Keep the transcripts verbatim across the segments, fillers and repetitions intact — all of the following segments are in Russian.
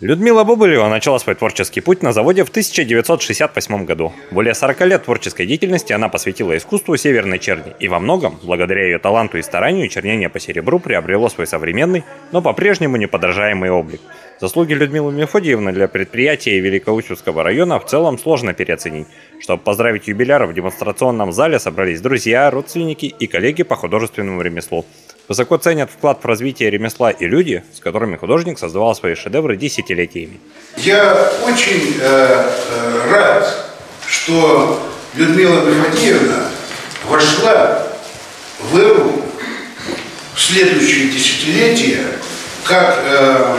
Людмила Бобылева начала свой творческий путь на заводе в тысяча девятьсот шестьдесят восьмом году. Более сорока лет творческой деятельности она посвятила искусству северной черни, и во многом, благодаря ее таланту и старанию, чернение по серебру приобрело свой современный, но по-прежнему неподражаемый облик. Заслуги Людмилы Мефодиевны для предприятия Великоустюгского района в целом сложно переоценить. Чтобы поздравить юбиляра, в демонстрационном зале собрались друзья, родственники и коллеги по художественному ремеслу. Высоко ценят вклад в развитие ремесла и люди, с которыми художник создавал свои шедевры десятилетиями. Я очень э, рад, что Людмила Мефодиевна вошла в эру в следующие десятилетия, как э,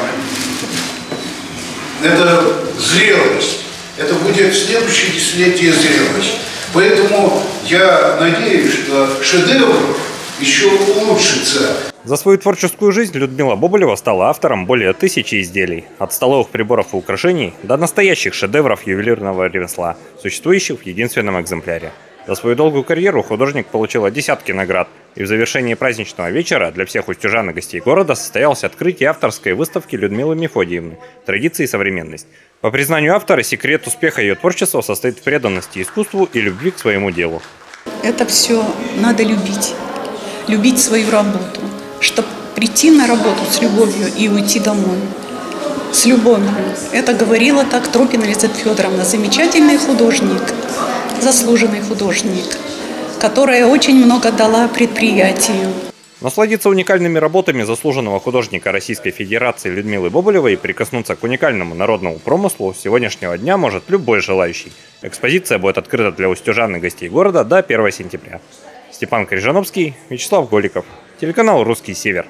это зрелость. Это будет следующее десятилетие зрелость. Поэтому я надеюсь, что шедевр еще улучшится. За свою творческую жизнь Людмила Бобылева стала автором более тысячи изделий. От столовых приборов и украшений до настоящих шедевров ювелирного ремесла, существующих в единственном экземпляре. За свою долгую карьеру художник получила десятки наград. И в завершении праздничного вечера для всех устюжан и гостей города состоялось открытие авторской выставки Людмилы Мефодиевны «Традиции и современность». По признанию автора, секрет успеха ее творчества состоит в преданности искусству и любви к своему делу. Это все надо любить. Любить свою работу, чтобы прийти на работу с любовью и уйти домой. С любовью. Это говорила так Тропина Лизавета Федоровна, замечательный художник, заслуженный художник, которая очень много дала предприятию. Насладиться уникальными работами заслуженного художника Российской Федерации Людмилы Бобылевой и прикоснуться к уникальному народному промыслу с сегодняшнего дня может любой желающий. Экспозиция будет открыта для устюжан и гостей города до первого сентября. Степан Крижановский, Вячеслав Голиков, телеканал «Русский Север».